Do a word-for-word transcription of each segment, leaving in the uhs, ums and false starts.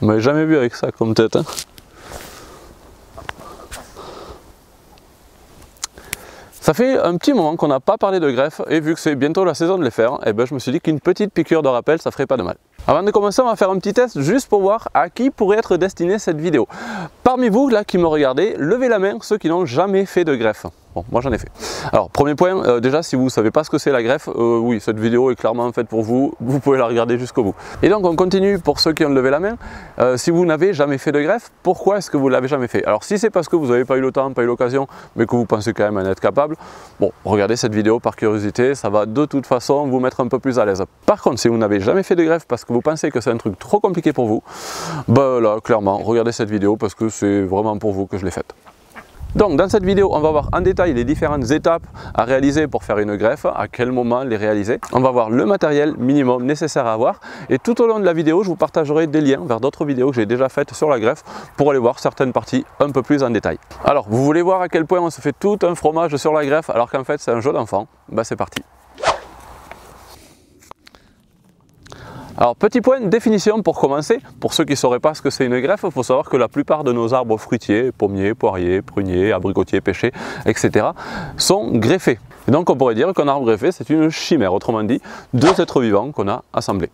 On m'avait jamais vu avec ça comme tête. Hein. Ça fait un petit moment qu'on n'a pas parlé de greffes et vu que c'est bientôt la saison de les faire, eh ben je me suis dit qu'une petite piqûre de rappel ça ferait pas de mal. Avant de commencer, on va faire un petit test juste pour voir à qui pourrait être destinée cette vidéo. Parmi vous là qui me regardez, levez la main ceux qui n'ont jamais fait de greffe. Bon, moi j'en ai fait. Alors premier point, euh, déjà si vous ne savez pas ce que c'est la greffe, euh, oui cette vidéo est clairement faite pour vous, vous pouvez la regarder jusqu'au bout. Et donc on continue pour ceux qui ont levé la main. Euh, si vous n'avez jamais fait de greffe, pourquoi est-ce que vous ne l'avez jamais fait? Alors si c'est parce que vous n'avez pas eu le temps, pas eu l'occasion, mais que vous pensez quand même en être capable, bon regardez cette vidéo par curiosité, ça va de toute façon vous mettre un peu plus à l'aise. Par contre si vous n'avez jamais fait de greffe parce que vous pensez que c'est un truc trop compliqué pour vous, ben là clairement regardez cette vidéo parce que c'est vraiment pour vous que je l'ai faite. Donc dans cette vidéo, on va voir en détail les différentes étapes à réaliser pour faire une greffe, à quel moment les réaliser. On va voir le matériel minimum nécessaire à avoir et tout au long de la vidéo, je vous partagerai des liens vers d'autres vidéos que j'ai déjà faites sur la greffe pour aller voir certaines parties un peu plus en détail. Alors, vous voulez voir à quel point on se fait tout un fromage sur la greffe alors qu'en fait c'est un jeu d'enfant? Bah c'est parti. Alors petit point de définition pour commencer, pour ceux qui ne sauraient pas ce que c'est une greffe, il faut savoir que la plupart de nos arbres fruitiers, pommiers, poiriers, pruniers, abricotiers, pêchers, et cetera sont greffés. Et donc on pourrait dire qu'un arbre greffé c'est une chimère, autrement dit deux êtres vivants qu'on a assemblés.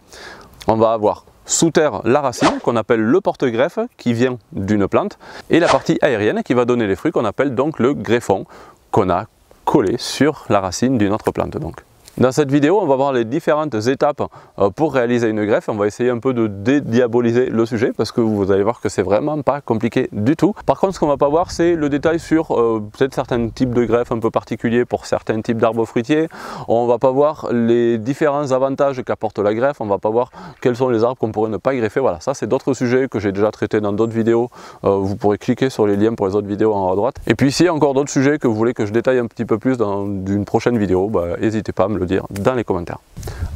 On va avoir sous terre la racine qu'on appelle le porte-greffe qui vient d'une plante et la partie aérienne qui va donner les fruits qu'on appelle donc le greffon qu'on a collé sur la racine d'une autre plante donc. Dans cette vidéo, on va voir les différentes étapes pour réaliser une greffe. On va essayer un peu de dédiaboliser le sujet parce que vous allez voir que c'est vraiment pas compliqué du tout. Par contre, ce qu'on va pas voir, c'est le détail sur euh, peut-être certains types de greffes un peu particuliers pour certains types d'arbres fruitiers. On va pas voir les différents avantages qu'apporte la greffe. On va pas voir quels sont les arbres qu'on pourrait ne pas greffer. Voilà, ça c'est d'autres sujets que j'ai déjà traités dans d'autres vidéos. Euh, vous pourrez cliquer sur les liens pour les autres vidéos en haut à droite. Et puis s'il y a encore d'autres sujets que vous voulez que je détaille un petit peu plus dans une prochaine vidéo, bah, n'hésitez pas à me le dire dans les commentaires.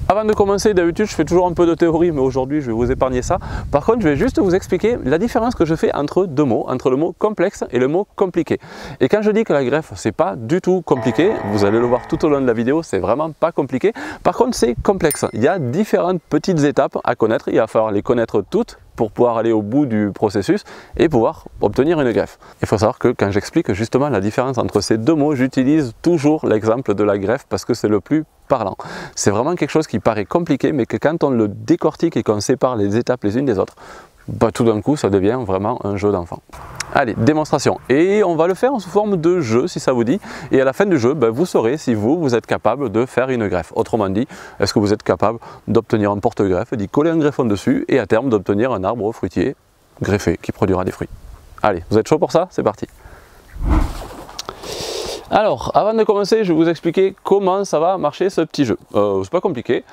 Avant de commencer, d'habitude je fais toujours un peu de théorie mais aujourd'hui je vais vous épargner ça. Par contre je vais juste vous expliquer la différence que je fais entre deux mots, entre le mot complexe et le mot compliqué. Et quand je dis que la greffe c'est pas du tout compliqué, vous allez le voir tout au long de la vidéo, c'est vraiment pas compliqué. Par contre c'est complexe, il y a différentes petites étapes à connaître, il va falloir les connaître toutes pour pouvoir aller au bout du processus et pouvoir obtenir une greffe. Il faut savoir que quand j'explique justement la différence entre ces deux mots, j'utilise toujours l'exemple de la greffe parce que c'est le plus parlant. C'est vraiment quelque chose qui paraît compliqué mais que quand on le décortique et qu'on sépare les étapes les unes des autres, bah tout d'un coup ça devient vraiment un jeu d'enfant. Allez, démonstration. Et on va le faire sous forme de jeu si ça vous dit. Et à la fin du jeu, ben, vous saurez si vous, vous êtes capable de faire une greffe. Autrement dit, est-ce que vous êtes capable d'obtenir un porte-greffe, d'y coller un greffon dessus et à terme d'obtenir un arbre fruitier greffé qui produira des fruits. Allez, vous êtes chaud pour ça? C'est parti. Alors, avant de commencer, je vais vous expliquer comment ça va marcher ce petit jeu. Euh, c'est pas compliqué.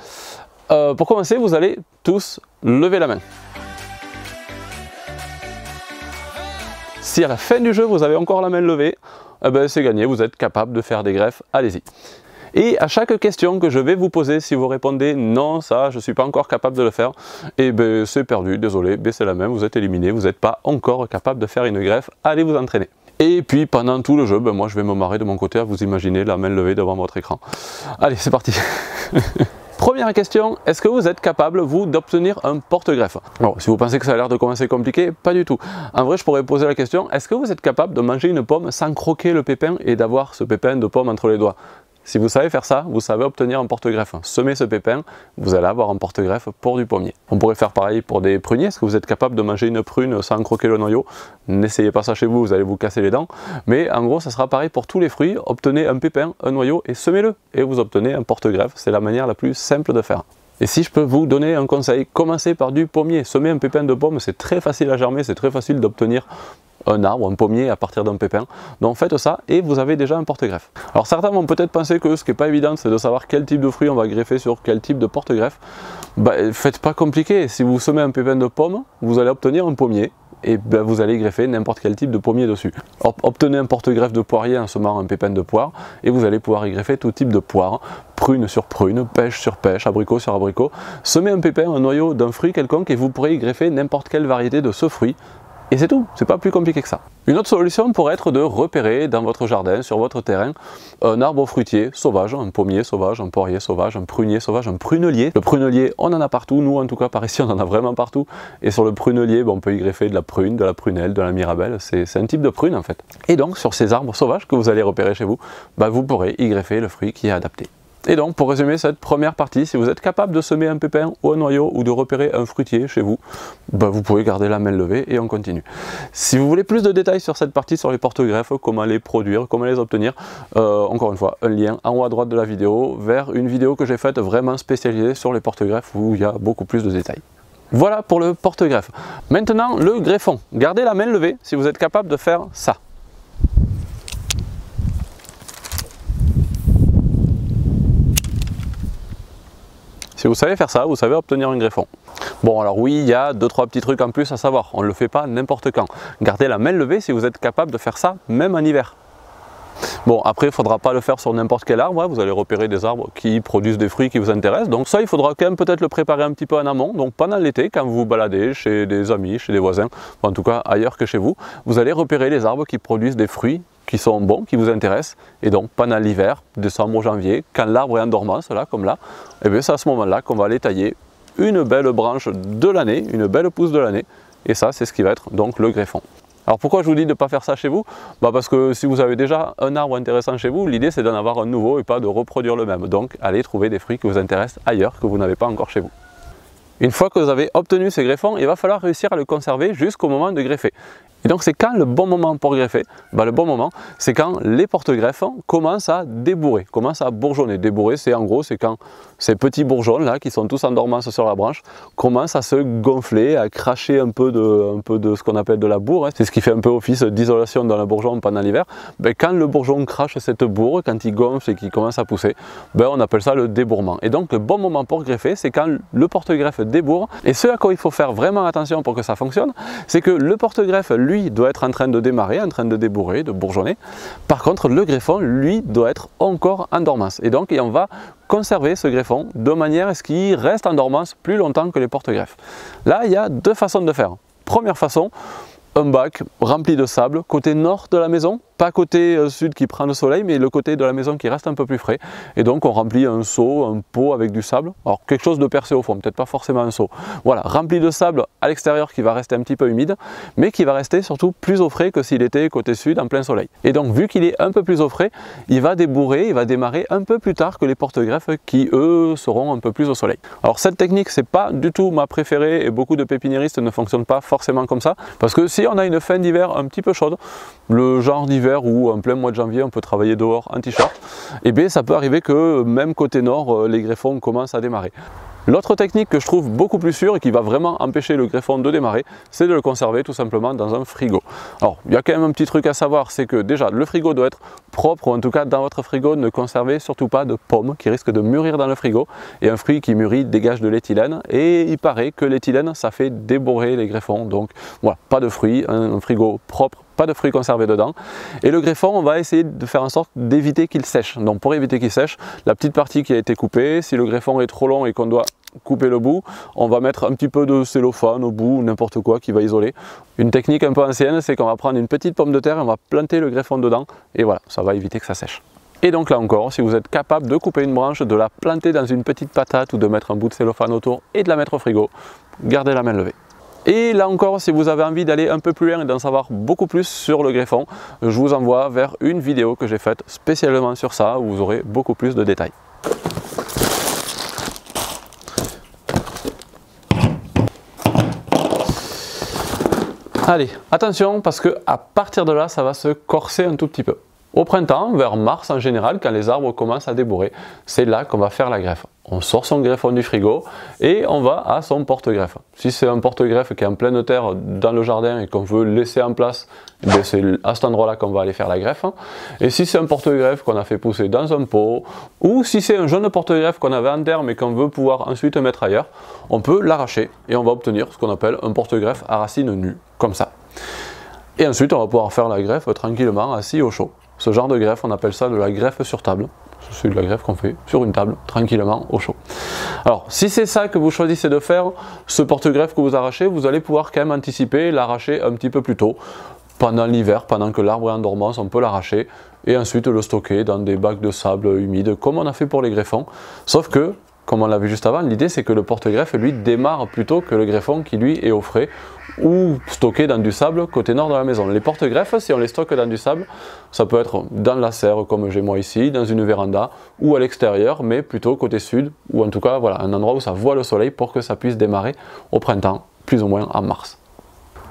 Euh, pour commencer, vous allez tous lever la main. Si à la fin du jeu, vous avez encore la main levée, eh ben c'est gagné, vous êtes capable de faire des greffes, allez-y. Et à chaque question que je vais vous poser, si vous répondez « non, ça, je ne suis pas encore capable de le faire », eh ben c'est perdu, désolé, baissez la main, vous êtes éliminé, vous n'êtes pas encore capable de faire une greffe, allez vous entraîner. Et puis pendant tout le jeu, ben moi je vais me marrer de mon côté à vous imaginer la main levée devant votre écran. Allez, c'est parti. Première question, est-ce que vous êtes capable, vous, d'obtenir un porte-greffe? Alors, si vous pensez que ça a l'air de commencer compliqué, pas du tout. En vrai, je pourrais poser la question, est-ce que vous êtes capable de manger une pomme sans croquer le pépin et d'avoir ce pépin de pomme entre les doigts? Si vous savez faire ça, vous savez obtenir un porte-greffe. Semez ce pépin, vous allez avoir un porte-greffe pour du pommier. On pourrait faire pareil pour des pruniers. Est-ce que vous êtes capable de manger une prune sans croquer le noyau? N'essayez pas ça chez vous, vous allez vous casser les dents. Mais en gros, ça sera pareil pour tous les fruits. Obtenez un pépin, un noyau et semez-le. Et vous obtenez un porte-greffe. C'est la manière la plus simple de faire. Et si je peux vous donner un conseil, commencez par du pommier. Semez un pépin de pomme, c'est très facile à germer, c'est très facile d'obtenir un arbre, un pommier à partir d'un pépin. Donc faites ça et vous avez déjà un porte-greffe. Alors certains vont peut-être penser que ce qui n'est pas évident, c'est de savoir quel type de fruit on va greffer sur quel type de porte-greffe. Ben, faites pas compliqué, si vous semez un pépin de pomme, vous allez obtenir un pommier. Et ben vous allez greffer n'importe quel type de pommier dessus. Obtenez un porte-greffe de poirier en semant un pépin de poire et vous allez pouvoir y greffer tout type de poire, prune sur prune, pêche sur pêche, abricot sur abricot. Semez un pépin, un noyau d'un fruit quelconque et vous pourrez y greffer n'importe quelle variété de ce fruit Et c'est tout, c'est pas plus compliqué que ça. Une autre solution pourrait être de repérer dans votre jardin, sur votre terrain, un arbre fruitier sauvage, un pommier sauvage, un poirier sauvage, un prunier sauvage, un prunelier. Le prunelier, on en a partout, nous en tout cas par ici on en a vraiment partout. Et sur le prunelier, ben, on peut y greffer de la prune, de la prunelle, de la mirabelle, c'est un type de prune en fait. Et donc sur ces arbres sauvages que vous allez repérer chez vous, ben, vous pourrez y greffer le fruit qui est adapté. Et donc, pour résumer cette première partie, si vous êtes capable de semer un pépin ou un noyau ou de repérer un fruitier chez vous, ben vous pouvez garder la main levée et on continue. Si vous voulez plus de détails sur cette partie, sur les porte-greffes, comment les produire, comment les obtenir, euh, encore une fois, un lien en haut à droite de la vidéo vers une vidéo que j'ai faite vraiment spécialisée sur les porte-greffes où il y a beaucoup plus de détails. Voilà pour le porte-greffe. Maintenant, le greffon. Gardez la main levée si vous êtes capable de faire ça. Si vous savez faire ça, vous savez obtenir un greffon. Bon alors oui, il y a deux trois petits trucs en plus à savoir, on ne le fait pas n'importe quand. Gardez la main levée si vous êtes capable de faire ça, même en hiver. Bon après, il ne faudra pas le faire sur n'importe quel arbre, hein. Vous allez repérer des arbres qui produisent des fruits qui vous intéressent. Donc ça, il faudra quand même peut-être le préparer un petit peu en amont. Donc pendant l'été, quand vous vous baladez chez des amis, chez des voisins, en tout cas ailleurs que chez vous, vous allez repérer les arbres qui produisent des fruits qui sont bons, qui vous intéressent, et donc pendant l'hiver, décembre, janvier, quand l'arbre est en dormance, là, comme là, et bien c'est à ce moment-là qu'on va aller tailler une belle branche de l'année, une belle pousse de l'année, et ça c'est ce qui va être donc le greffon. Alors pourquoi je vous dis de ne pas faire ça chez vous? Bah parce que si vous avez déjà un arbre intéressant chez vous, l'idée c'est d'en avoir un nouveau et pas de reproduire le même, donc allez trouver des fruits qui vous intéressent ailleurs, que vous n'avez pas encore chez vous. Une fois que vous avez obtenu ces greffons, il va falloir réussir à le conserver jusqu'au moment de greffer. Et donc c'est quand le bon moment pour greffer? Bah, le bon moment, c'est quand les porte-greffes commencent à débourrer, commencent à bourgeonner. Débourrer, c'est en gros, c'est quand ces petits bourgeons là, qui sont tous en dormance sur la branche, commencent à se gonfler, à cracher un peu de, un peu de ce qu'on appelle de la bourre. Hein. C'est ce qui fait un peu office d'isolation dans le bourgeon pendant l'hiver. Ben, quand le bourgeon crache cette bourre, quand il gonfle et qu'il commence à pousser, ben, on appelle ça le débourrement. Et donc le bon moment pour greffer, c'est quand le porte-greffe débourre. Et ce à quoi il faut faire vraiment attention pour que ça fonctionne, c'est que le porte-greffe, lui, Lui, doit être en train de démarrer, en train de débourrer, de bourgeonner. Par contre, le greffon, lui, doit être encore en dormance. Et donc, et on va conserver ce greffon de manière à ce qu'il reste en dormance plus longtemps que les porte-greffes. Là, il y a deux façons de faire. Première façon, un bac rempli de sable, côté nord de la maison, pas côté sud qui prend le soleil, mais le côté de la maison qui reste un peu plus frais. Et donc on remplit un seau, un pot avec du sable, alors quelque chose de percé au fond, peut-être pas forcément un seau. Voilà, rempli de sable à l'extérieur qui va rester un petit peu humide, mais qui va rester surtout plus au frais que s'il était côté sud en plein soleil. Et donc vu qu'il est un peu plus au frais, il va débourrer, il va démarrer un peu plus tard que les porte-greffes qui eux seront un peu plus au soleil. Alors cette technique, c'est pas du tout ma préférée et beaucoup de pépiniéristes ne fonctionnent pas forcément comme ça, parce que si on a une fin d'hiver un petit peu chaude, le genre d'hiver ou en plein mois de janvier on peut travailler dehors en t-shirt, et bien ça peut arriver que même côté nord les greffons commencent à démarrer. L'autre technique que je trouve beaucoup plus sûre et qui va vraiment empêcher le greffon de démarrer, c'est de le conserver tout simplement dans un frigo. Alors, il y a quand même un petit truc à savoir, c'est que déjà, le frigo doit être propre, ou en tout cas, dans votre frigo, ne conservez surtout pas de pommes qui risquent de mûrir dans le frigo. Et un fruit qui mûrit dégage de l'éthylène, et il paraît que l'éthylène, ça fait débourrer les greffons. Donc, voilà, pas de fruits, un frigo propre, pas de fruits conservés dedans. Et le greffon, on va essayer de faire en sorte d'éviter qu'il sèche. Donc, pour éviter qu'il sèche, la petite partie qui a été coupée, si le greffon est trop long et qu'on doit couper le bout, on va mettre un petit peu de cellophane au bout, n'importe quoi qui va isoler. Une technique un peu ancienne, c'est qu'on va prendre une petite pomme de terre et on va planter le greffon dedans, et voilà, ça va éviter que ça sèche. Et donc là encore, si vous êtes capable de couper une branche, de la planter dans une petite patate ou de mettre un bout de cellophane autour et de la mettre au frigo, gardez la main levée. Et là encore, si vous avez envie d'aller un peu plus loin et d'en savoir beaucoup plus sur le greffon, je vous envoie vers une vidéo que j'ai faite spécialement sur ça, où vous aurez beaucoup plus de détails. Allez, attention parce que à partir de là, ça va se corser un tout petit peu. Au printemps, vers mars en général, quand les arbres commencent à débourrer, c'est là qu'on va faire la greffe. On sort son greffon du frigo et on va à son porte-greffe. Si c'est un porte-greffe qui est en pleine terre dans le jardin et qu'on veut laisser en place, c'est à cet endroit-là qu'on va aller faire la greffe. Et si c'est un porte-greffe qu'on a fait pousser dans un pot, ou si c'est un jeune porte-greffe qu'on avait en terre mais qu'on veut pouvoir ensuite mettre ailleurs, on peut l'arracher et on va obtenir ce qu'on appelle un porte-greffe à racines nues, comme ça. Et ensuite, on va pouvoir faire la greffe tranquillement assis au chaud. Ce genre de greffe, on appelle ça de la greffe sur table. c'est de la greffe qu'on fait sur une table, tranquillement, au chaud. Alors, si c'est ça que vous choisissez de faire, ce porte-greffe que vous arrachez, vous allez pouvoir quand même anticiper, l'arracher un petit peu plus tôt. Pendant l'hiver, pendant que l'arbre est en dormance, on peut l'arracher et ensuite le stocker dans des bacs de sable humide, comme on a fait pour les greffons. Sauf que, comme on l'a vu juste avant, l'idée c'est que le porte-greffe, lui, démarre plutôt que le greffon qui, lui, est au frais ou stocké dans du sable côté nord de la maison. Les porte-greffes, si on les stocke dans du sable, ça peut être dans la serre comme j'ai moi ici, dans une véranda ou à l'extérieur, mais plutôt côté sud ou en tout cas, voilà, un endroit où ça voit le soleil pour que ça puisse démarrer au printemps, plus ou moins en mars.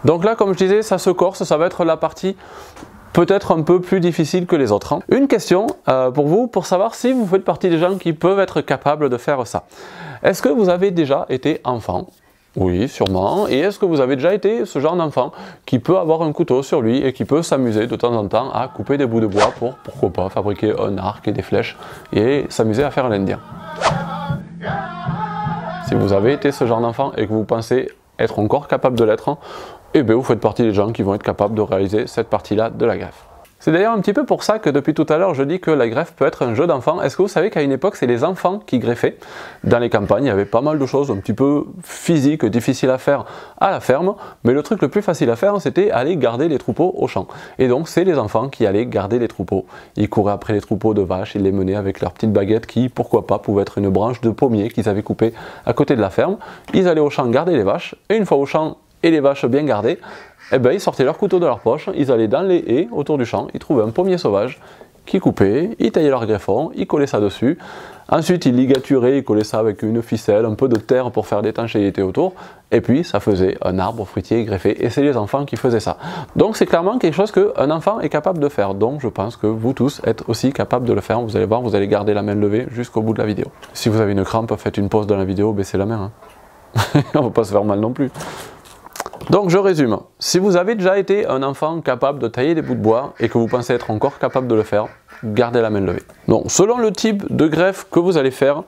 Donc là, comme je disais, ça se corse, ça va être la partie peut-être un peu plus difficile que les autres. Une question euh, pour vous, pour savoir si vous faites partie des gens qui peuvent être capables de faire ça. Est-ce que vous avez déjà été enfant ? Oui, sûrement. Et est-ce que vous avez déjà été ce genre d'enfant qui peut avoir un couteau sur lui et qui peut s'amuser de temps en temps à couper des bouts de bois pour, pourquoi pas, fabriquer un arc et des flèches et s'amuser à faire l'Indien ? Si vous avez été ce genre d'enfant et que vous pensez être encore capable de l'être, et eh bien vous faites partie des gens qui vont être capables de réaliser cette partie-là de la greffe. C'est d'ailleurs un petit peu pour ça que depuis tout à l'heure je dis que la greffe peut être un jeu d'enfant. Est-ce que vous savez qu'à une époque c'est les enfants qui greffaient? Dans les campagnes, il y avait pas mal de choses un petit peu physiques, difficiles à faire à la ferme, mais le truc le plus facile à faire c'était aller garder les troupeaux au champ. Et donc c'est les enfants qui allaient garder les troupeaux. Ils couraient après les troupeaux de vaches, ils les menaient avec leur petite baguette qui, pourquoi pas, pouvait être une branche de pommier qu'ils avaient coupée à côté de la ferme. Ils allaient au champ garder les vaches, et une fois au champ, et les vaches bien gardées, eh ben, ils sortaient leur couteau de leur poche, ils allaient dans les haies autour du champ, ils trouvaient un pommier sauvage qu'ils coupaient, ils taillaient leur greffon, ils collaient ça dessus, ensuite ils ligaturaient, ils collaient ça avec une ficelle, un peu de terre pour faire l'étanchéité autour, et puis ça faisait un arbre fruitier greffé, et c'est les enfants qui faisaient ça. Donc c'est clairement quelque chose qu'un enfant est capable de faire, donc je pense que vous tous êtes aussi capables de le faire, vous allez voir, vous allez garder la main levée jusqu'au bout de la vidéo. Si vous avez une crampe, faites une pause dans la vidéo, baissez la main, hein. On ne va pas se faire mal non plus. Donc je résume, si vous avez déjà été un enfant capable de tailler des bouts de bois et que vous pensez être encore capable de le faire, gardez la main levée. Donc selon le type de greffe que vous allez faire,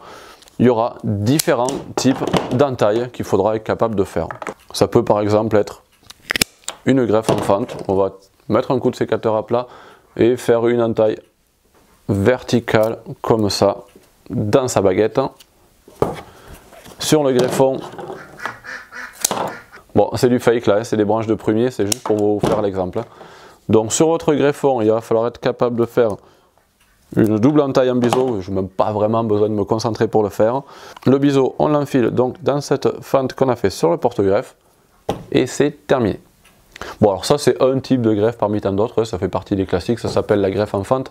il y aura différents types d'entailles qu'il faudra être capable de faire. Ça peut par exemple être une greffe en fente, on va mettre un coup de sécateur à plat et faire une entaille verticale comme ça dans sa baguette. Sur le greffon, bon, c'est du fake là, c'est des branches de prunier, c'est juste pour vous faire l'exemple. Donc sur votre greffon, il va falloir être capable de faire une double entaille en biseau. Je n'ai même pas vraiment besoin de me concentrer pour le faire. Le biseau, on l'enfile donc dans cette fente qu'on a fait sur le porte-greffe et c'est terminé. Bon, alors ça c'est un type de greffe parmi tant d'autres, ça fait partie des classiques, ça s'appelle la greffe en fente.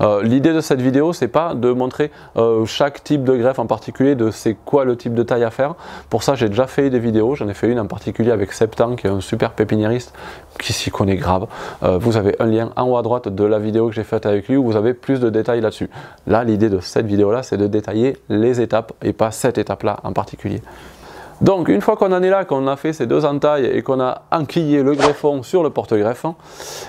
Euh, L'idée de cette vidéo c'est pas de montrer euh, chaque type de greffe en particulier, de c'est quoi le type de taille à faire. Pour ça j'ai déjà fait des vidéos, j'en ai fait une en particulier avec Septan qui est un super pépiniériste qui s'y connaît grave. Euh, vous avez un lien en haut à droite de la vidéo que j'ai faite avec lui où vous avez plus de détails là-dessus. Là l'idée de cette vidéo là c'est de détailler les étapes et pas cette étape là en particulier. Donc une fois qu'on en est là, qu'on a fait ces deux entailles et qu'on a enquillé le greffon sur le porte-greffe,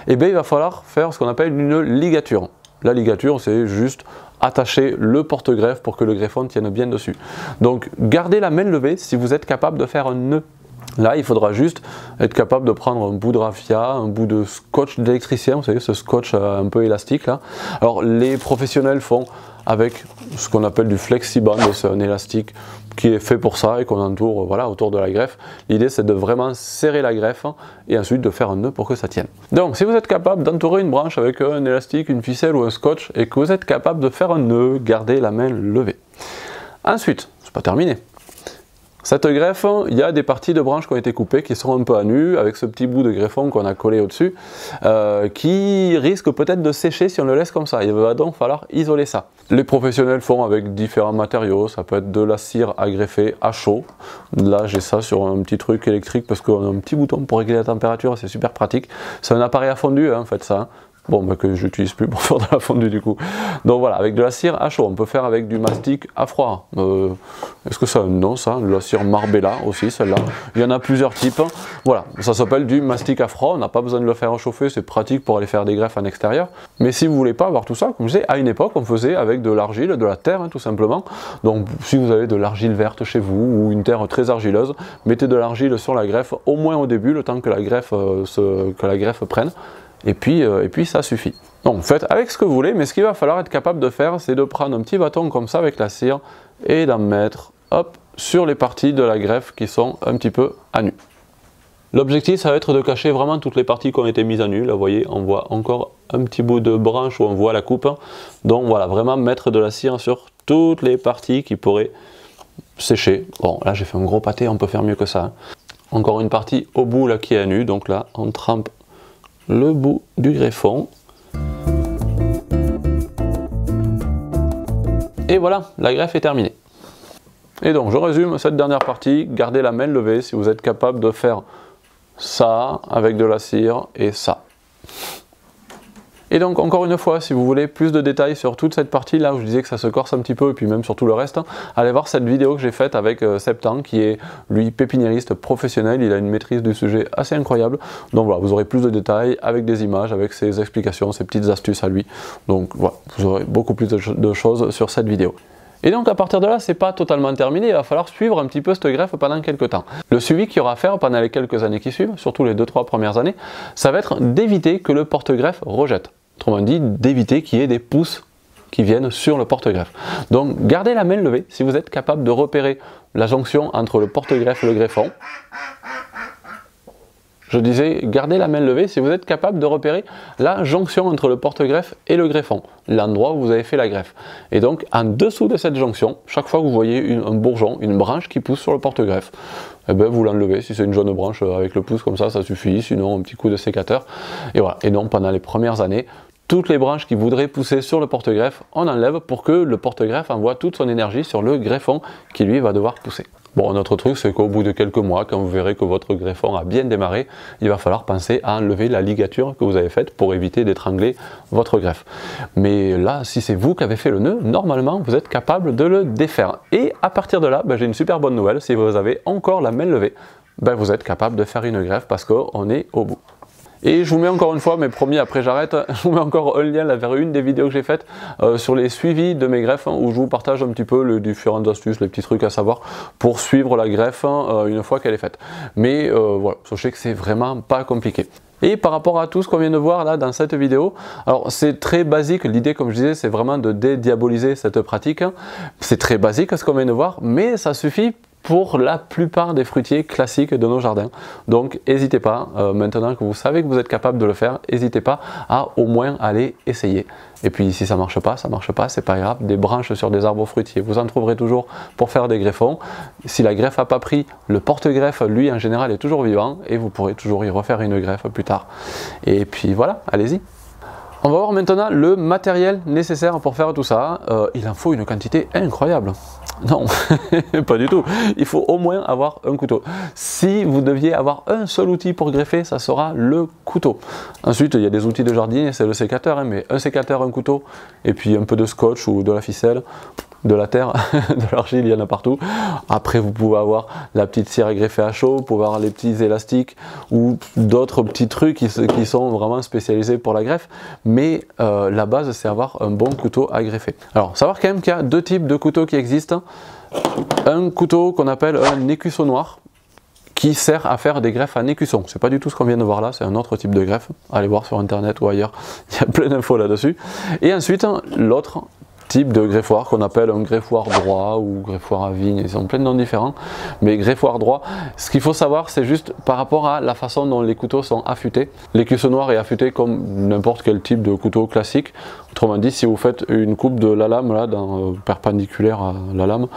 eh bien il va falloir faire ce qu'on appelle une ligature. La ligature c'est juste attacher le porte-greffe pour que le greffon tienne bien dessus. Donc gardez la main levée si vous êtes capable de faire un nœud. Là, il faudra juste être capable de prendre un bout de raffia, un bout de scotch d'électricien, vous savez, ce scotch un peu élastique là. Alors, les professionnels font avec ce qu'on appelle du flexiband, c'est un élastique qui est fait pour ça et qu'on entoure voilà, autour de la greffe. L'idée, c'est de vraiment serrer la greffe et ensuite de faire un nœud pour que ça tienne. Donc, si vous êtes capable d'entourer une branche avec un élastique, une ficelle ou un scotch et que vous êtes capable de faire un nœud, gardez la main levée. Ensuite, c'est pas terminé. Cette greffe, il y a des parties de branches qui ont été coupées, qui sont un peu à nu, avec ce petit bout de greffon qu'on a collé au-dessus, euh, qui risque peut-être de sécher si on le laisse comme ça. Il va donc falloir isoler ça. Les professionnels font avec différents matériaux, ça peut être de la cire à greffer à chaud. Là, j'ai ça sur un petit truc électrique parce qu'on a un petit bouton pour régler la température, c'est super pratique. C'est un appareil à fondue, hein, en fait, ça. Bon, bah, que j'utilise plus pour faire de la fondue du coup. Donc voilà, avec de la cire à chaud, on peut faire avec du mastic à froid. Euh, Est-ce que ça a un nom ça? De la cire Marbella aussi, celle-là. Il y en a plusieurs types. Voilà, ça s'appelle du mastic à froid. On n'a pas besoin de le faire chauffer, c'est pratique pour aller faire des greffes en extérieur. Mais si vous voulez pas avoir tout ça, comme je disais, à une époque, on faisait avec de l'argile, de la terre, hein, tout simplement. Donc si vous avez de l'argile verte chez vous ou une terre très argileuse, mettez de l'argile sur la greffe, au moins au début, le temps que la greffe, euh, se, que la greffe prenne. Et puis, euh, et puis ça suffit. Donc faites avec ce que vous voulez, mais ce qu'il va falloir être capable de faire, c'est de prendre un petit bâton comme ça avec la cire et d'en mettre hop, sur les parties de la greffe qui sont un petit peu à nu. L'objectif, ça va être de cacher vraiment toutes les parties qui ont été mises à nu. Là, vous voyez, on voit encore un petit bout de branche où on voit la coupe. Donc voilà, vraiment mettre de la cire sur toutes les parties qui pourraient sécher. Bon, là, j'ai fait un gros pâté, on peut faire mieux que ça, hein. Encore une partie au bout là qui est à nu. Donc là, on trempe le bout du greffon. Et voilà, la greffe est terminée. Et donc, je résume cette dernière partie. Gardez la main levée si vous êtes capable de faire ça avec de la cire et ça. Et donc, encore une fois, si vous voulez plus de détails sur toute cette partie là où je disais que ça se corse un petit peu et puis même sur tout le reste, allez voir cette vidéo que j'ai faite avec Septan qui est lui pépiniériste professionnel. Il a une maîtrise du sujet assez incroyable. Donc voilà, vous aurez plus de détails avec des images, avec ses explications, ses petites astuces à lui. Donc voilà, vous aurez beaucoup plus de choses sur cette vidéo. Et donc à partir de là, c'est pas totalement terminé, il va falloir suivre un petit peu cette greffe pendant quelques temps. Le suivi qu'il y aura à faire pendant les quelques années qui suivent, surtout les deux trois premières années, ça va être d'éviter que le porte-greffe rejette. Autrement dit, d'éviter qu'il y ait des pousses qui viennent sur le porte-greffe. Donc gardez la main levée si vous êtes capable de repérer la jonction entre le porte-greffe et le greffon. Je disais, gardez la main levée si vous êtes capable de repérer la jonction entre le porte-greffe et le greffon, l'endroit où vous avez fait la greffe. Et donc, en dessous de cette jonction, chaque fois que vous voyez une, un bourgeon, une branche qui pousse sur le porte-greffe, eh ben vous l'enlevez. Si c'est une jeune branche avec le pouce comme ça, ça suffit. Sinon, un petit coup de sécateur. Et voilà. Et donc, pendant les premières années, toutes les branches qui voudraient pousser sur le porte-greffe, on enlève pour que le porte-greffe envoie toute son énergie sur le greffon qui lui va devoir pousser. Bon, un autre truc, c'est qu'au bout de quelques mois, quand vous verrez que votre greffon a bien démarré, il va falloir penser à enlever la ligature que vous avez faite pour éviter d'étrangler votre greffe. Mais là, si c'est vous qui avez fait le nœud, normalement, vous êtes capable de le défaire. Et à partir de là, ben, j'ai une super bonne nouvelle. Si vous avez encore la main levée, ben, vous êtes capable de faire une greffe parce qu'on est au bout. Et je vous mets encore une fois, mais promis après j'arrête, je vous mets encore un lien là vers une des vidéos que j'ai faites euh, sur les suivis de mes greffes, hein, où je vous partage un petit peu les différentes astuces, les petits trucs à savoir pour suivre la greffe hein, une fois qu'elle est faite. Mais euh, voilà, sachez que c'est vraiment pas compliqué. Et par rapport à tout ce qu'on vient de voir là dans cette vidéo, alors c'est très basique, l'idée comme je disais c'est vraiment de dédiaboliser cette pratique, c'est très basique ce qu'on vient de voir, mais ça suffit pour la plupart des fruitiers classiques de nos jardins. Donc n'hésitez pas, euh, maintenant que vous savez que vous êtes capable de le faire, n'hésitez pas à au moins aller essayer. Et puis si ça marche pas, ça marche pas, c'est pas grave, des branches sur des arbres fruitiers, vous en trouverez toujours pour faire des greffons. Si la greffe n'a pas pris, le porte-greffe, lui en général, est toujours vivant et vous pourrez toujours y refaire une greffe plus tard. Et puis voilà, allez-y. On va voir maintenant le matériel nécessaire pour faire tout ça. Euh, il en faut une quantité incroyable. Non, pas du tout. Il faut au moins avoir un couteau. Si vous deviez avoir un seul outil pour greffer, ça sera le couteau. Ensuite, il y a des outils de jardinier, c'est le sécateur, hein, mais un sécateur, un couteau, et puis un peu de scotch ou de la ficelle, de la terre, de l'argile, il y en a partout. Après, vous pouvez avoir la petite cire à greffer à chaud, vous pouvez avoir les petits élastiques ou d'autres petits trucs qui, qui sont vraiment spécialisés pour la greffe. Mais euh, la base, c'est avoir un bon couteau à greffer. Alors, savoir quand même qu'il y a deux types de couteaux qui existent. Un couteau qu'on appelle un écusson noir, qui sert à faire des greffes en écusson. C'est pas du tout ce qu'on vient de voir là, c'est un autre type de greffe. Allez voir sur internet ou ailleurs, il y a plein d'infos là-dessus. Et ensuite, l'autre type de greffoir qu'on appelle un greffoir droit ou greffoir à vigne, ils ont plein de noms différents, mais greffoir droit, ce qu'il faut savoir c'est juste par rapport à la façon dont les couteaux sont affûtés. L'écusson noir est affûté comme n'importe quel type de couteau classique, autrement dit si vous faites une coupe de la lame là, dans, euh, perpendiculaire à la lame,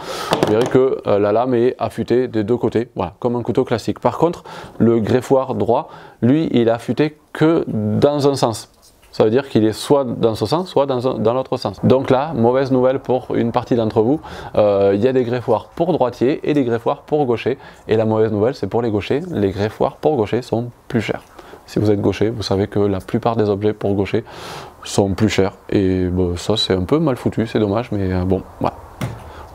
vous verrez que euh, la lame est affûtée des deux côtés, voilà, comme un couteau classique. Par contre le greffoir droit, lui il est affûté que dans un sens. Ça veut dire qu'il est soit dans ce sens, soit dans, dans l'autre sens. Donc là, mauvaise nouvelle pour une partie d'entre vous, euh, il y a des greffoirs pour droitiers et des greffoirs pour gauchers. Et la mauvaise nouvelle, c'est pour les gauchers, les greffoirs pour gauchers sont plus chers. Si vous êtes gaucher, vous savez que la plupart des objets pour gauchers sont plus chers. Et ben, ça, c'est un peu mal foutu, c'est dommage, mais euh, bon, voilà.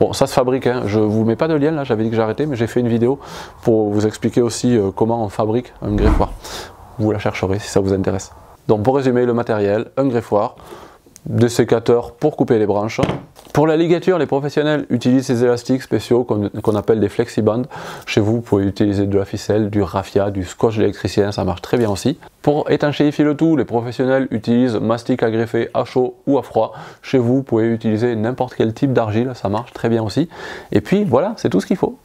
Bon, ça se fabrique, hein. Je ne vous mets pas de lien là, j'avais dit que j'arrêtais, mais j'ai fait une vidéo pour vous expliquer aussi euh, comment on fabrique un greffoir. Vous la chercherez si ça vous intéresse. Donc pour résumer le matériel, un greffoir, des sécateurs pour couper les branches, Pour la ligature, les professionnels utilisent ces élastiques spéciaux qu'on qu'on appelle des flexibands. Chez vous, vous pouvez utiliser de la ficelle, du raffia, du scotch électricien, ça marche très bien aussi. Pour étanchéifier le tout, les professionnels utilisent mastic à greffer à chaud ou à froid. Chez vous, vous pouvez utiliser n'importe quel type d'argile, ça marche très bien aussi. Et puis voilà, c'est tout ce qu'il faut.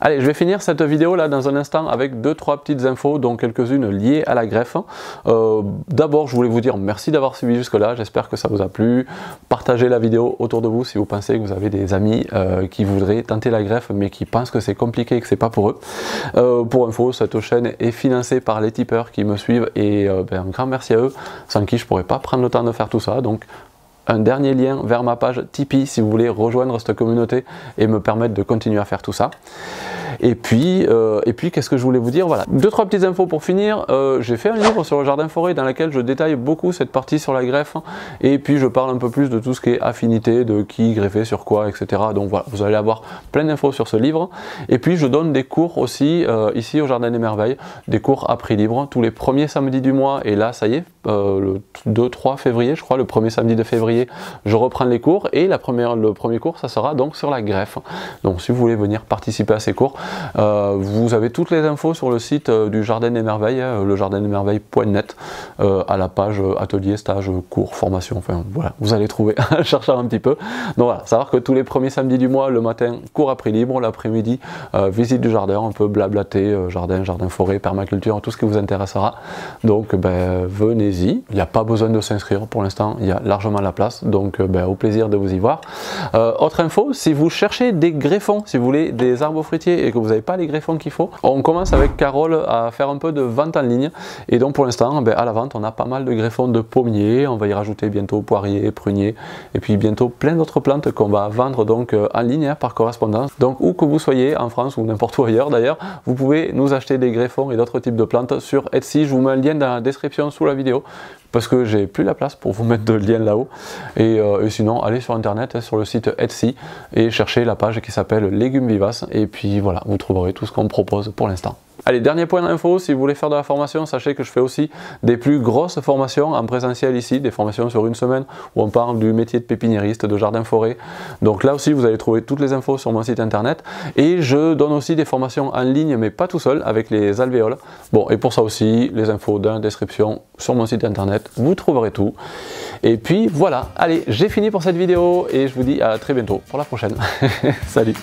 Allez, je vais finir cette vidéo là dans un instant avec deux trois petites infos, dont quelques-unes liées à la greffe. Euh, D'abord, je voulais vous dire merci d'avoir suivi jusque là, j'espère que ça vous a plu. Partagez la vidéo autour de vous si vous pensez que vous avez des amis euh, qui voudraient tenter la greffe mais qui pensent que c'est compliqué et que c'est pas pour eux. Euh, pour info, cette chaîne est financée par les tipeurs qui me suivent et euh, ben, un grand merci à eux, sans qui je pourrais pas prendre le temps de faire tout ça. Donc un dernier lien vers ma page Tipeee si vous voulez rejoindre cette communauté et me permettre de continuer à faire tout ça. Et puis, euh, et puis qu'est-ce que je voulais vous dire, voilà. Deux, trois petites infos pour finir. Euh, j'ai fait un livre sur le jardin forêt dans lequel je détaille beaucoup cette partie sur la greffe. Et puis je parle un peu plus de tout ce qui est affinité, de qui greffer sur quoi, et cetera. Donc voilà, vous allez avoir plein d'infos sur ce livre. Et puis je donne des cours aussi euh, ici au Jardin des Merveilles, des cours à prix libre tous les premiers samedis du mois. Et là, ça y est, euh, le deux trois février, je crois, le premier samedi de février, je reprends les cours. Et la première, le premier cours, ça sera donc sur la greffe. Donc si vous voulez venir participer à ces cours, Euh, vous avez toutes les infos sur le site euh, du Jardin des Merveilles, euh, le jardin des merveilles point net, euh, à la page euh, atelier, stage, cours, formation, enfin voilà, vous allez trouver en cherchant un petit peu. Donc voilà, savoir que tous les premiers samedis du mois, le matin, cours à prix libre, l'après-midi, euh, visite du jardin, on peut blablater, euh, jardin, jardin forêt, permaculture, tout ce qui vous intéressera. Donc ben, venez-y, il n'y a pas besoin de s'inscrire pour l'instant, il y a largement la place, donc euh, ben, au plaisir de vous y voir. Euh, autre info, si vous cherchez des greffons, si vous voulez des arbres fruitiers et que vous n'avez pas les greffons qu'il faut, on commence avec Carole à faire un peu de vente en ligne et donc pour l'instant ben, à la vente on a pas mal de greffons de pommiers, on va y rajouter bientôt poiriers, pruniers et puis bientôt plein d'autres plantes qu'on va vendre donc en ligne hein, par correspondance. Donc où que vous soyez en France ou n'importe où ailleurs d'ailleurs, vous pouvez nous acheter des greffons et d'autres types de plantes sur Etsy. Je vous mets un lien dans la description sous la vidéo parce que j'ai plus la place pour vous mettre de lien là-haut. Et, euh, et sinon, allez sur internet, sur le site Etsy, et cherchez la page qui s'appelle Légumes Vivaces. Et puis voilà, vous trouverez tout ce qu'on propose pour l'instant. Allez, dernier point d'info, si vous voulez faire de la formation, sachez que je fais aussi des plus grosses formations en présentiel ici, des formations sur une semaine où on parle du métier de pépiniériste, de jardin-forêt. Donc là aussi, vous allez trouver toutes les infos sur mon site internet. Et je donne aussi des formations en ligne, mais pas tout seul, avec les alvéoles. Bon, et pour ça aussi, les infos dans la description sur mon site internet, vous trouverez tout. Et puis voilà, allez, j'ai fini pour cette vidéo et je vous dis à très bientôt pour la prochaine. Salut!